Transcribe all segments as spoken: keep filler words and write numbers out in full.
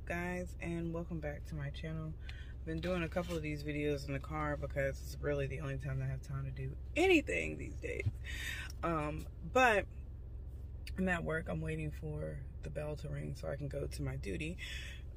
up, guys, and welcome back to my channel. I've been doing a couple of these videos in the car because it's really the only time that I have time to do anything these days. Um, but I'm at work. I'm waiting for the bell to ring so I can go to my duty.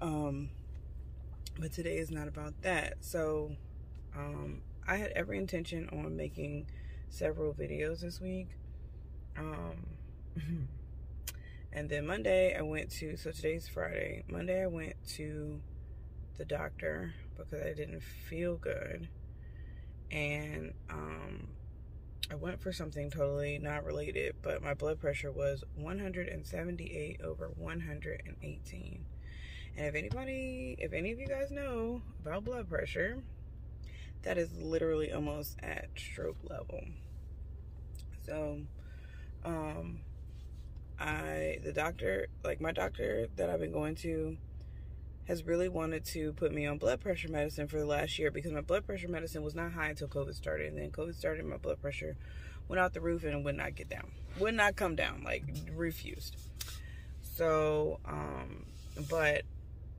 Um, but today is not about that. So um, I had every intention on making several videos this week. Um, and then Monday I went to, so today's Friday. Monday I went to the doctor because I didn't feel good. And um, I went for something totally not related, but my blood pressure was one seventy-eight over one eighteen. And if anybody, if any of you guys know about blood pressure, that is literally almost at stroke level. So, um, I, the doctor, like my doctor that I've been going to has really wanted to put me on blood pressure medicine for the last year because my blood pressure medicine was not high until COVID started. And then COVID started, my blood pressure went out the roof and would not get down, would not come down, like refused. So, um, but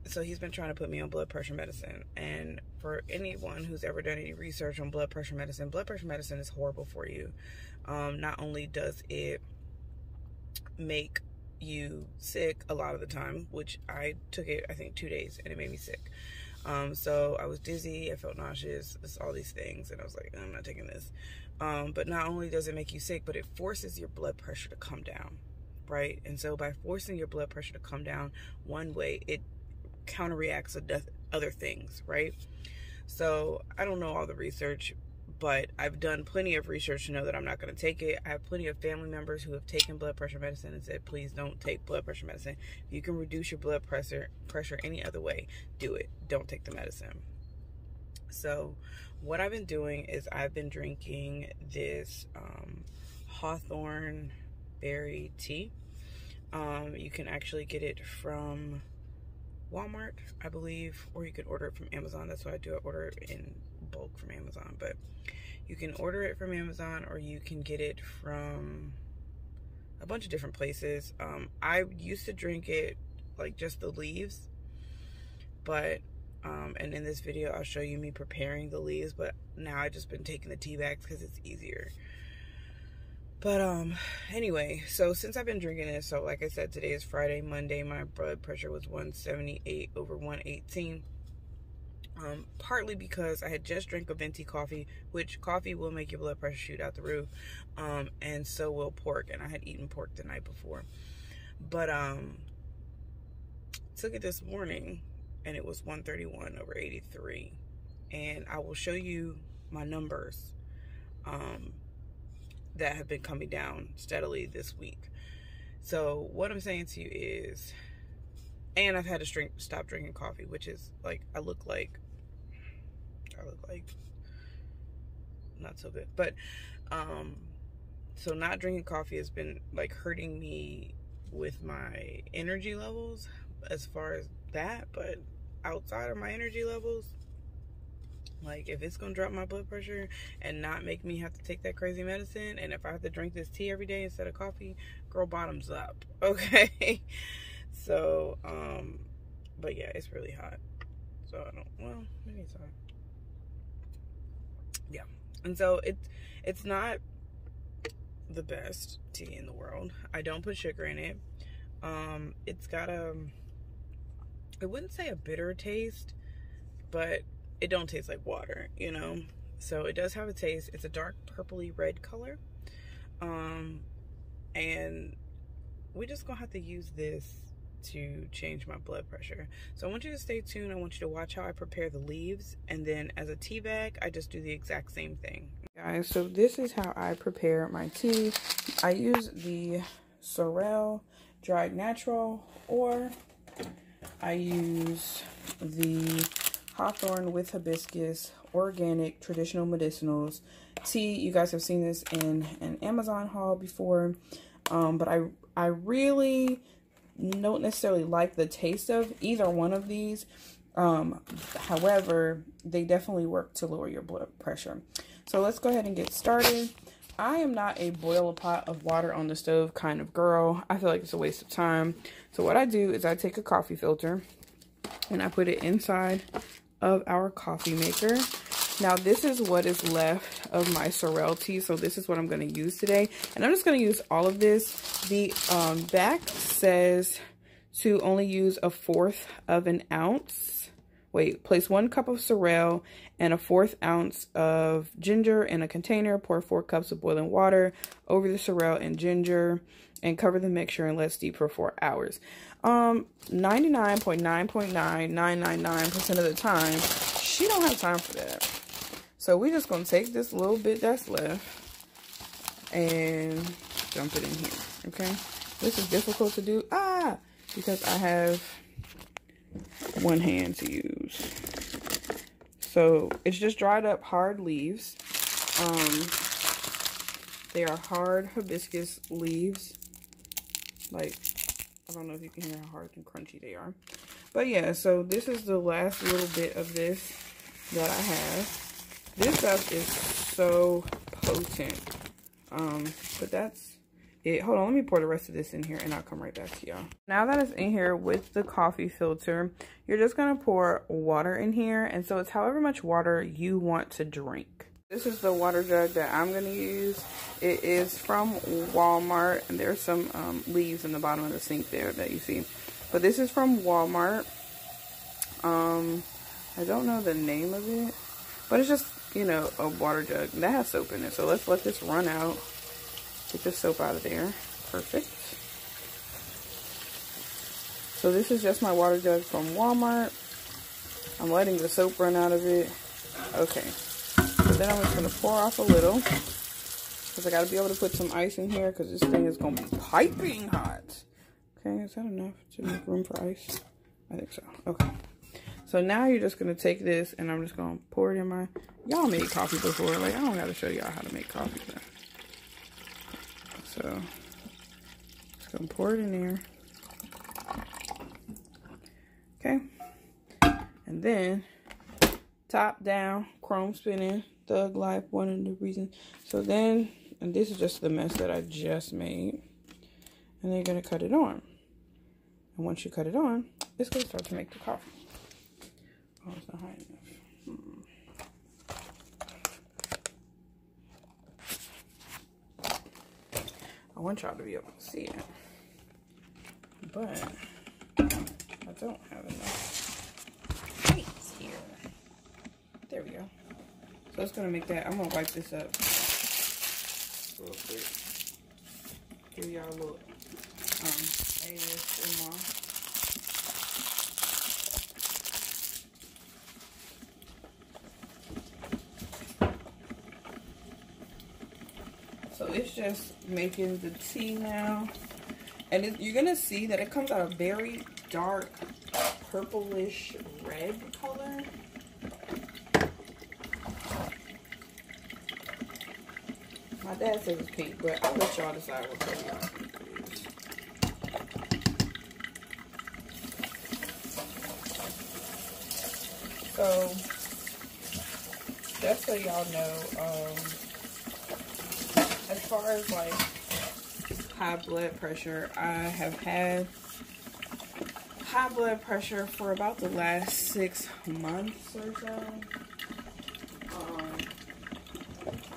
so he's been trying to put me on blood pressure medicine, and for anyone who's ever done any research on blood pressure medicine, blood pressure medicine is horrible for you. Um, not only does it make you sick a lot of the time, which I took it, I think, two days, and it made me sick. Um, so I was dizzy, I felt nauseous, it's all these things, and I was like, I'm not taking this. Um, but not only does it make you sick, but it forces your blood pressure to come down, right? And so by forcing your blood pressure to come down one way, it counteracts other things, right? So I don't know all the research, but I've done plenty of research to know that I'm not going to take it. I have plenty of family members who have taken blood pressure medicine and said, please don't take blood pressure medicine. If you can reduce your blood pressure pressure any other way, do it. Don't take the medicine. So what I've been doing is I've been drinking this um, hawthorn berry tea. Um, you can actually get it from Walmart, I believe, or you can order it from Amazon. That's what I do. I order it in bulk from Amazon, but you can order it from Amazon or you can get it from a bunch of different places. Um, I used to drink it like just the leaves, but, um, and in this video, I'll show you me preparing the leaves, but now I've just been taking the tea bags because it's easier. But um, anyway, so since I've been drinking this, so like I said, today is Friday. Monday, my blood pressure was one seventy-eight over one eighteen. Um, partly because I had just drank a venti coffee, which coffee will make your blood pressure shoot out the roof. Um, and so will pork. And I had eaten pork the night before. But um, took it this morning and it was one thirty-one over eighty-three. And I will show you my numbers. Um... that have been coming down steadily this week. So what I'm saying to you is, and I've had to drink, stop drinking coffee, which is like, I look like, I look like not so good, but, um, so not drinking coffee has been like hurting me with my energy levels as far as that, but outside of my energy levels, like, if it's going to drop my blood pressure and not make me have to take that crazy medicine, and if I have to drink this tea every day instead of coffee, girl, bottoms up, okay? So, um, but yeah, it's really hot. So, I don't, well, maybe it's hot. Yeah. And so, it, it's not the best tea in the world. I don't put sugar in it. Um, it's got a, I wouldn't say a bitter taste, but it don't taste like water, you know? So it does have a taste. It's a dark purpley red color. Um, and we're just gonna have to use this to change my blood pressure. So I want you to stay tuned. I want you to watch how I prepare the leaves. And then as a tea bag, I just do the exact same thing. Guys, so this is how I prepare my tea. I use the Sorel Dried Natural, or I use the Hawthorn with Hibiscus Organic Traditional Medicinals Tea. You guys have seen this in an Amazon haul before, um, but I, I really don't necessarily like the taste of either one of these. Um, however, they definitely work to lower your blood pressure. So let's go ahead and get started. I am not a boil a pot of water on the stove kind of girl. I feel like it's a waste of time. So what I do is I take a coffee filter and I put it inside of our coffee maker. Now this is what is left of my sorrel tea, so this is what I'm going to use today. And I'm just going to use all of this. The um, back says to only use a fourth of an ounce. Wait, place one cup of sorrel and a fourth ounce of ginger in a container. Pour four cups of boiling water over the sorrel and ginger and cover the mixture and let steep for four hours. Um, ninety-nine point nine nine nine nine nine nine percent of the time, she don't have time for that. So we're just going to take this little bit that's left and dump it in here, okay? This is difficult to do, ah, because I have one hand to use. So it's just dried up hard leaves. Um, they are hard hibiscus leaves. Like, I don't know if you can hear how hard and crunchy they are. But yeah, so this is the last little bit of this that I have. This stuff is so potent. Um, but that's it. Hold on, let me pour the rest of this in here and I'll come right back to y'all. Now that it's in here with the coffee filter, you're just gonna pour water in here. And so it's however much water you want to drink. This is the water jug that I'm gonna use. It is from Walmart. And there's some um, leaves in the bottom of the sink there that you see. But this is from Walmart. Um, I don't know the name of it, but it's just, you know, a water jug that has soap in it. So let's let this run out. Get the soap out of there. Perfect. So this is just my water jug from Walmart. I'm letting the soap run out of it. Okay. So then I'm just gonna pour off a little because I gotta be able to put some ice in here because this thing is gonna be piping hot. Okay, is that enough to make room for ice? I think so. Okay. So now you're just going to take this and I'm just going to pour it in my... Y'all made coffee before. Like, I don't got to show y'all how to make coffee. But... So, just going to pour it in there. Okay. And then, top down, chrome spinning, thug life, one of the reasons. So then, and this is just the mess that I just made. And then you're going to cut it on. And once you cut it on, it's going to start to make the coffee. Oh, it's not high enough. Hmm. I want y'all to be able to see it. But I don't have enough plates here. There we go. So it's going to make that. I'm going to wipe this up real quick. Give y'all a little um, A S M R. It's just making the tea now, and it, you're gonna see that it comes out a very dark purplish red color. My dad says it's pink, but I'll let y'all decide what color y'all think it is. So just so y'all know, um as far as like high blood pressure, I have had high blood pressure for about the last six months or so.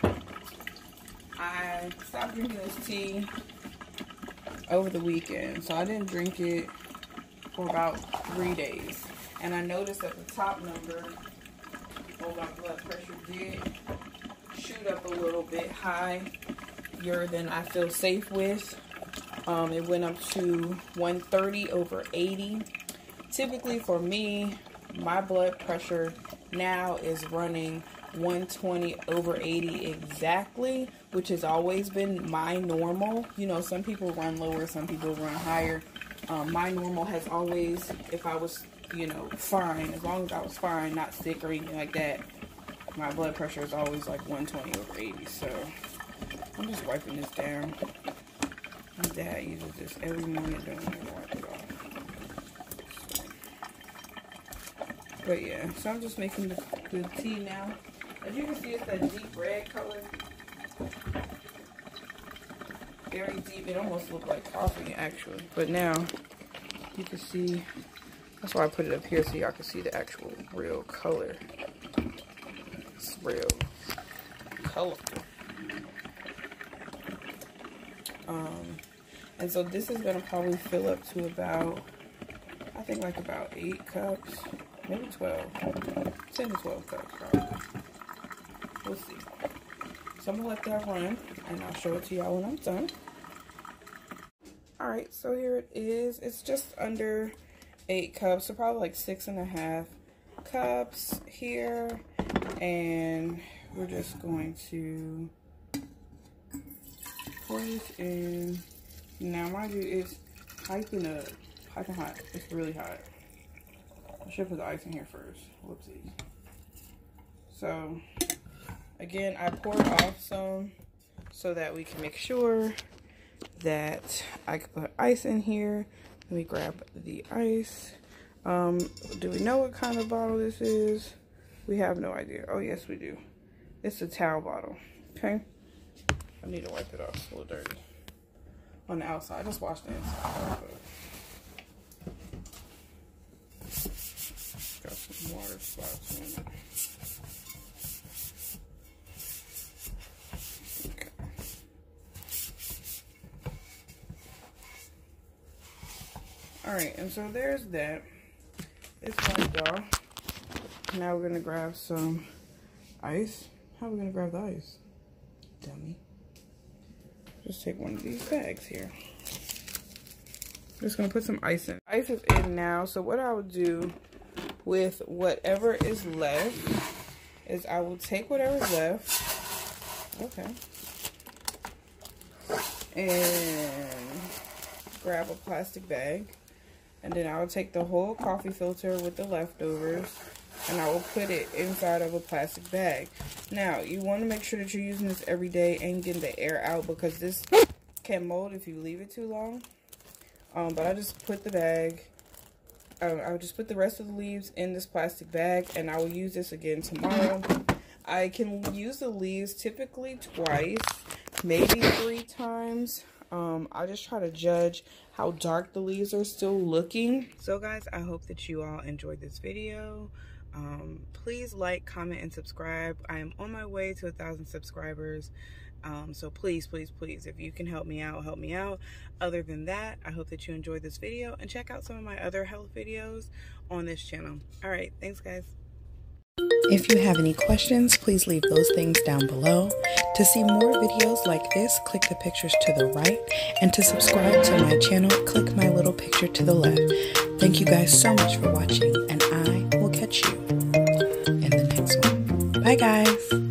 Um, I stopped drinking this tea over the weekend, so I didn't drink it for about three days. And I noticed that the top number of my blood pressure did shoot up a little bit high. Than I feel safe with. Um, it went up to one thirty over eighty. Typically for me, my blood pressure now is running one twenty over eighty exactly, which has always been my normal. You know, some people run lower, some people run higher. Um, my normal has always, if I was, you know, fine, as long as I was fine, not sick or anything like that, my blood pressure is always like one twenty over eighty. So I'm just wiping this down. My dad uses this every morning, don't even wipe it off. But yeah, so I'm just making the, the tea now. As you can see, it's that deep red color. Very deep. It almost looked like coffee, actually. But now, you can see That's why I put it up here so y'all can see the actual real color. It's real colorful. Um, and so this is going to probably fill up to about, I think like about eight cups, maybe twelve, ten to twelve cups probably. We'll see. So I'm going to let that run and I'll show it to y'all when I'm done. Alright, so here it is. It's just under eight cups, so probably like six and a half cups here. And we're just going to pour this in. Now, mind you, it's piping up, piping hot. It's really hot. I should put the ice in here first. Whoopsies. So, again, I poured off some so that we can make sure that I can put ice in here. Let me grab the ice. Um, do we know what kind of bottle this is? We have no idea. Oh, yes, we do. It's a towel bottle. Okay. I need to wipe it off. It's a little dirty on the outside. I just washed the inside. Got some water spots in it. Okay. Alright, and so there's that. It's wiped off. Now we're going to grab some ice. How are we going to grab the ice? Dummy. Just take one of these bags here. Just going to put some ice in. Ice is in now, so what I would do with whatever is left is I will take whatever's left. Okay. And grab a plastic bag. And then I will take the whole coffee filter with the leftovers. And I will put it inside of a plastic bag. Now, you want to make sure that you're using this every day and getting the air out, because this can mold if you leave it too long. Um, but I just put the bag, I don't know, I would just put the rest of the leaves in this plastic bag, and I will use this again tomorrow. I can use the leaves typically twice, maybe three times. Um, I just try to judge how dark the leaves are still looking. So guys, I hope that you all enjoyed this video. Um, please like, comment, and subscribe. I am on my way to a thousand subscribers. Um, so please, please, please, if you can help me out, help me out. Other than that, I hope that you enjoyed this video and check out some of my other health videos on this channel. All right, thanks guys. If you have any questions, please leave those things down below. To see more videos like this, click the pictures to the right, and to subscribe to my channel, click my little picture to the left. Thank you guys so much for watching, and I will catch you in the next one. Bye guys!